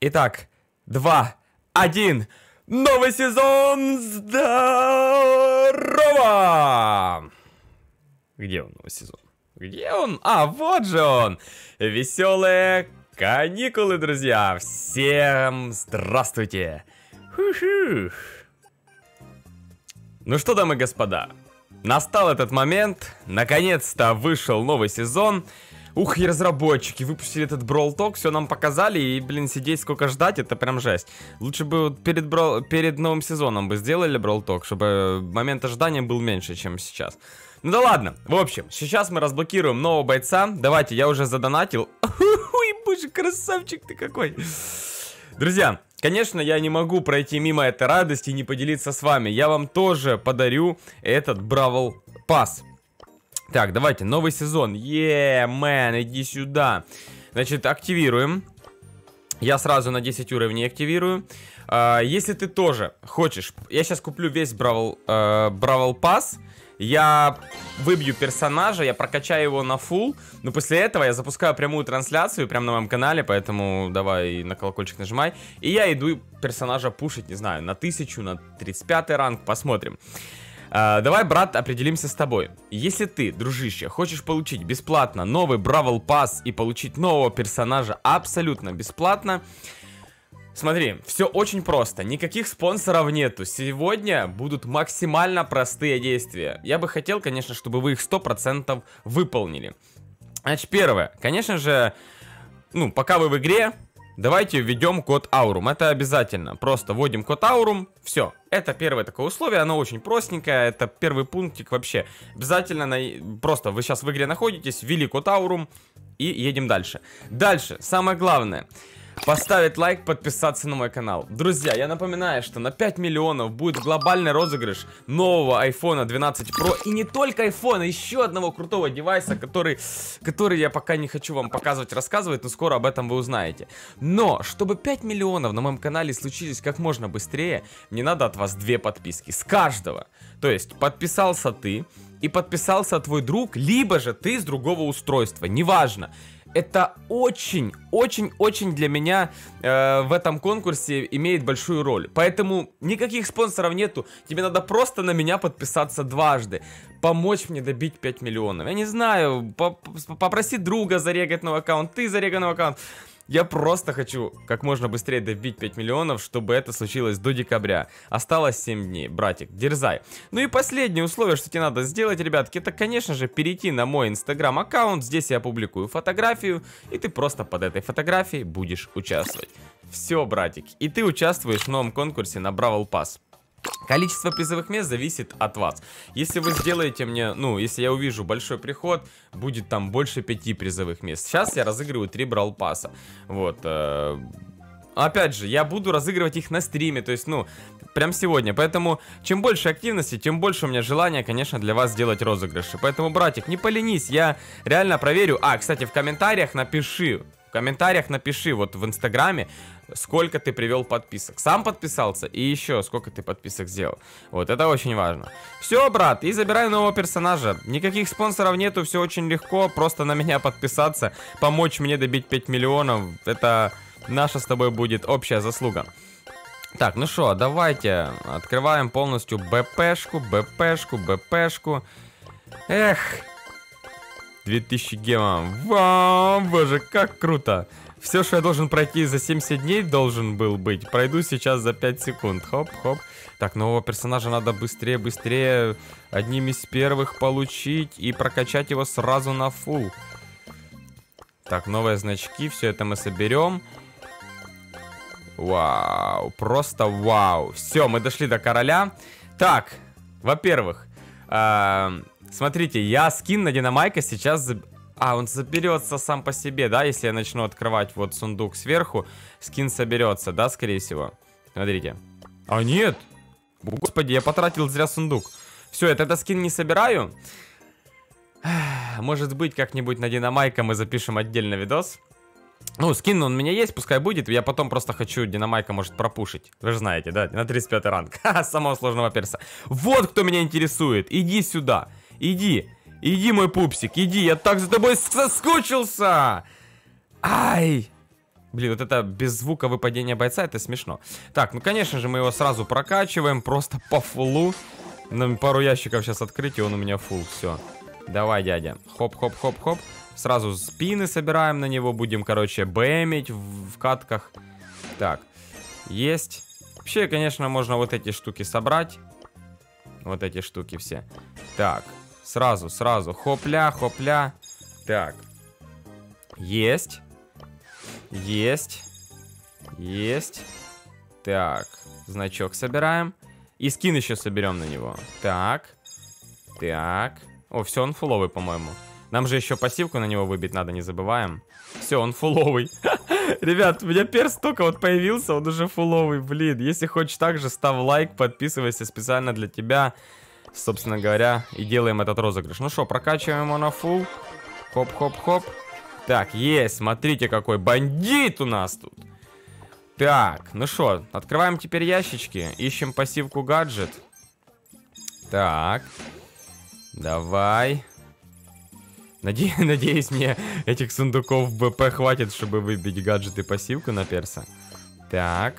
Итак, 2, 1. Новый сезон! Здорово! Где он, новый сезон? Где он? А, вот же он! Веселые каникулы, друзья! Всем здравствуйте! Ху-ху. Ну что, дамы и господа, настал этот момент. Наконец-то вышел новый сезон. Ух, и разработчики выпустили этот Brawl Talk, все нам показали, и, блин, сидеть сколько ждать, это прям жесть. Лучше бы вот перед новым сезоном бы сделали Brawl Talk, чтобы момент ожидания был меньше, чем сейчас. Ну да ладно, в общем, сейчас мы разблокируем нового бойца. Давайте, я уже задонатил. Ой, боже, красавчик ты какой. Друзья, конечно, я не могу пройти мимо этой радости и не поделиться с вами. Я вам тоже подарю этот Brawl Pass. Так, давайте, новый сезон. Мэн, иди сюда. Значит, активируем. Я сразу на 10 уровней активирую. Если ты тоже хочешь... Я сейчас куплю весь Brawl Pass. Я выбью персонажа, я прокачаю его на фулл. Но после этого я запускаю прямую трансляцию прямо на моем канале. Поэтому давай на колокольчик нажимай. И я иду персонажа пушить, не знаю, на 1000, на 35 ранг. Посмотрим. Давай, брат, определимся с тобой. Если ты, дружище, хочешь получить бесплатно новый Brawl Pass и получить нового персонажа абсолютно бесплатно, смотри, все очень просто, никаких спонсоров нету. Сегодня будут максимально простые действия. Я бы хотел, конечно, чтобы вы их 100% выполнили. Значит, первое, конечно же, ну, пока вы в игре, давайте введем код Аурум, это обязательно. Просто вводим код Аурум, все. Это первое такое условие, оно очень простенькое, это первый пунктик вообще. Обязательно, просто вы сейчас в игре находитесь, ввели код Аурум и едем дальше. Дальше, самое главное, поставить лайк, подписаться на мой канал. Друзья, я напоминаю, что на 5 миллионов будет глобальный розыгрыш нового iPhone 12 Pro. И не только iPhone, еще одного крутого девайса, который я пока не хочу вам показывать, рассказывать, но скоро об этом вы узнаете. Но, чтобы 5 миллионов на моем канале случились как можно быстрее, мне надо от вас 2 подписки, с каждого. То есть, подписался ты и подписался твой друг, либо же ты с другого устройства, неважно. Это очень-очень-очень для меня в этом конкурсе имеет большую роль. Поэтому никаких спонсоров нету. Тебе надо просто на меня подписаться дважды. Помочь мне добить 5 миллионов. Я не знаю, попроси друга зарегать новый аккаунт. Ты зарегай новый аккаунт. Я просто хочу как можно быстрее добить 5 миллионов, чтобы это случилось до декабря. Осталось 7 дней, братик, дерзай. Ну и последнее условие, что тебе надо сделать, ребятки, это, конечно же, перейти на мой инстаграм-аккаунт. Здесь я опубликую фотографию, и ты просто под этой фотографией будешь участвовать. Все, братик, и ты участвуешь в новом конкурсе на Brawl Pass. Количество призовых мест зависит от вас. Если вы сделаете мне, ну, если я увижу большой приход, будет там больше 5 призовых мест. Сейчас я разыгрываю 3 Brawl Pass'а. Вот. Опять же, я буду разыгрывать их на стриме, то есть, ну, прям сегодня. Поэтому, чем больше активности, тем больше у меня желания, конечно, для вас сделать розыгрыши. Поэтому, братик, не поленись, я реально проверю. А, кстати, в комментариях напиши. В комментариях напиши вот в инстаграме, сколько ты привел подписок. Сам подписался и еще сколько ты подписок сделал. Вот, это очень важно. Все, брат, и забираю нового персонажа. Никаких спонсоров нету, все очень легко. Просто на меня подписаться, помочь мне добить 5 миллионов. Это наша с тобой будет общая заслуга. Так, ну что, давайте открываем полностью БПшку, БПшку, БПшку. Эх... 2000 гемов. Вау, боже, как круто. Все, что я должен пройти за 70 дней, должен был быть. Пройду сейчас за 5 секунд. Хоп-хоп. Так, нового персонажа надо быстрее. Одним из первых получить и прокачать его сразу на фул. Так, новые значки. Все это мы соберем. Вау, просто вау. Все, мы дошли до короля. Так, во-первых... Смотрите, я скин на Динамайка сейчас... он соберется сам по себе, да? Если я начну открывать вот сундук сверху, скин соберется, да, скорее всего? Смотрите. А нет! Господи, я потратил зря сундук. Все, я тогда скин не собираю. Может быть, как-нибудь на Динамайка мы запишем отдельно видос. Ну, скин он у меня есть, пускай будет. Я потом просто хочу Динамайка, может, пропушить. Вы же знаете, да? На 35 ранг. Ха-ха, самого сложного перса. Вот кто меня интересует. Иди сюда. Иди, иди, мой пупсик, иди, я так за тобой соскучился. Ай, Блин, вот это без звука выпадение бойца, это смешно. Так, ну конечно же мы его сразу прокачиваем, просто по фуллу. Нам пару ящиков сейчас открыть, и он у меня фулл, все. Давай, дядя. Хоп-хоп-хоп-хоп. Сразу спины собираем на него, будем, короче, бэмить в катках. Так, есть. Вообще, конечно, можно вот эти штуки собрать. Вот эти штуки все. Так, сразу. Хопля. Так. Есть. Так, значок собираем. И скин еще соберем на него. Так. О, все, он фуловый, по-моему. Нам же еще пассивку на него выбить надо, не забываем. Все, он фуловый. Ребят, у меня перс только вот появился, он уже фуловый, блин. Если хочешь так же, ставь лайк, подписывайся специально для тебя. Собственно говоря, и делаем этот розыгрыш. Ну что, прокачиваем его на фул. Хоп-хоп-хоп. Так, есть, смотрите, какой бандит у нас тут. Так, ну что, открываем теперь ящички. Ищем пассивку гаджет. Так. Давай. Надеюсь, мне этих сундуков БП хватит, чтобы выбить гаджет и пассивку на перса. Так.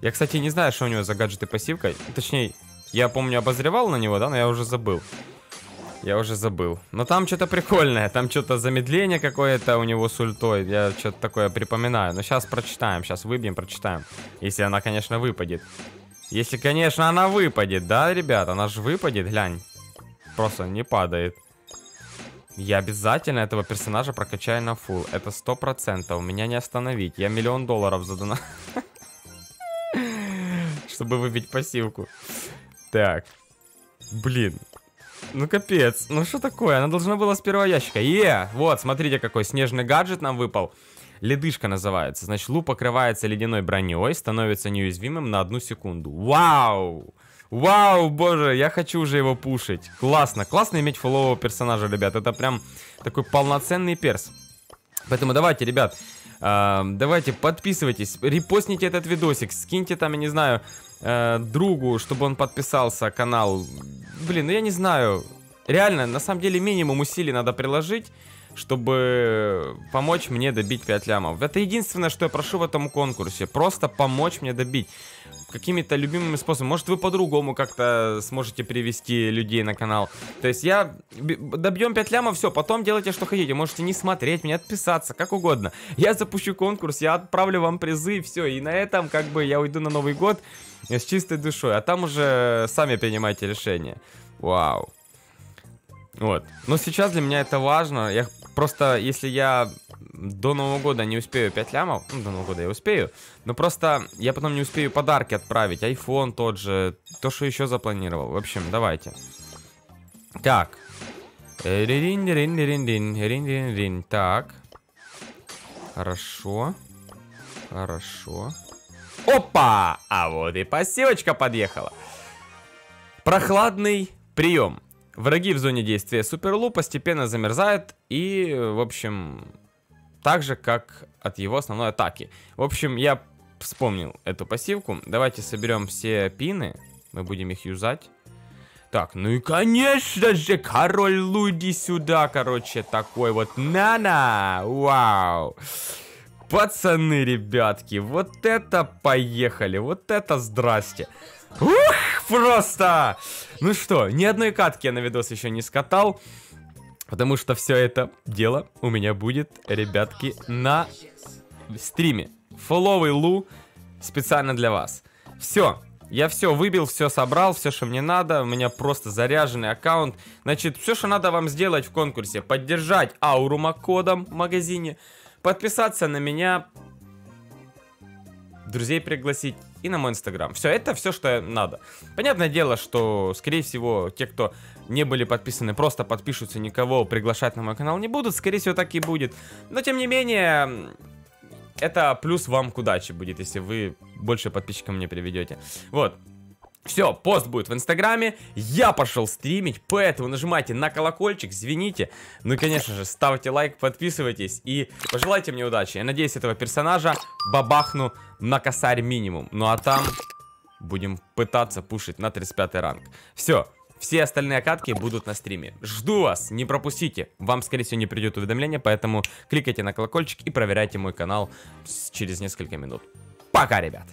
Я, кстати, не знаю, что у него за гаджет и пассивка. Точнее, я помню, обозревал на него, да, но я уже забыл. Но там что-то прикольное. Там что-то замедление какое-то у него с ультой. Я что-то такое припоминаю. Но сейчас прочитаем, сейчас выбьем, прочитаем. Если она, конечно, выпадет. Если, конечно, она выпадет, да, ребят? Она же выпадет, глянь. Просто не падает. Я обязательно этого персонажа прокачаю на фулл. Это 100%. Меня не остановить. Я $1 000 000 задонал, чтобы выбить пассивку. Так. Блин. Ну капец. Ну что такое? Она должна была с первого ящика. Вот, смотрите, какой снежный гаджет нам выпал. Ледышка называется. Значит, Лу покрывается ледяной броней, становится неуязвимым на 1 секунду. Вау! Вау, боже, я хочу уже его пушить. Классно, классно иметь фулового персонажа, ребят. Это прям такой полноценный перс. Поэтому давайте, ребят, давайте подписывайтесь, репостните этот видосик, скиньте там, я не знаю, другу, чтобы он подписался, канал. Блин, ну я не знаю. Реально, на самом деле минимум усилий надо приложить, чтобы помочь мне добить 5 лямов. Это единственное, что я прошу в этом конкурсе. Просто помочь мне добить какими-то любимыми способами. Может, вы по-другому как-то сможете привести людей на канал. То есть я... Добьем 5 лямов, все, потом делайте, что хотите. Можете не смотреть, мне отписаться, как угодно. Я запущу конкурс, я отправлю вам призы, все. И на этом, как бы, я уйду на Новый год с чистой душой. А там уже сами принимайте решение. Вау. Вот. Но сейчас для меня это важно. Я просто, если я до Нового года не успею 5 лямов, ну, до Нового года я успею, но просто я потом не успею подарки отправить, iPhone тот же, то, что еще запланировал. В общем, давайте. Так. Так. Хорошо. Опа! А вот и пассивочка подъехала. Прохладный прием. Враги в зоне действия Суперлу постепенно замерзают и, в общем, так же, как от его основной атаки. В общем, я вспомнил эту пассивку. Давайте соберем все пины, мы будем их юзать. Так, ну и, конечно же, король Луди сюда, короче, такой вот на-на, вау. Пацаны, ребятки, вот это поехали, вот это здрасте. Ух, просто! Ну что, ни одной катки я на видос еще не скатал, потому что все это дело у меня будет, ребятки, на стриме. Фолловый Лу специально для вас. Все, я все выбил, все собрал, все, что мне надо. У меня просто заряженный аккаунт. Значит, все, что надо вам сделать в конкурсе, поддержать Аурума кодом в магазине, подписаться на меня, друзей пригласить. И на мой инстаграм. Все, это все, что надо. Понятное дело, что, скорее всего, те, кто не были подписаны, просто подпишутся, никого приглашать на мой канал не будут. Скорее всего, так и будет. Но, тем не менее, это плюс вам к удаче будет, если вы больше подписчиков мне приведете. Вот. Все, пост будет в инстаграме. Я пошел стримить, поэтому нажимайте на колокольчик, звените. Ну и, конечно же, ставьте лайк, подписывайтесь и пожелайте мне удачи. Я надеюсь, этого персонажа бабахну на косарь минимум. Ну а там будем пытаться пушить на 35 ранг. Все, Все остальные катки будут на стриме. Жду вас, не пропустите. Вам, скорее всего, не придет уведомление, поэтому кликайте на колокольчик и проверяйте мой канал через несколько минут. Пока, ребят!